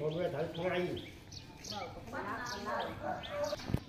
Con người thấy không ai.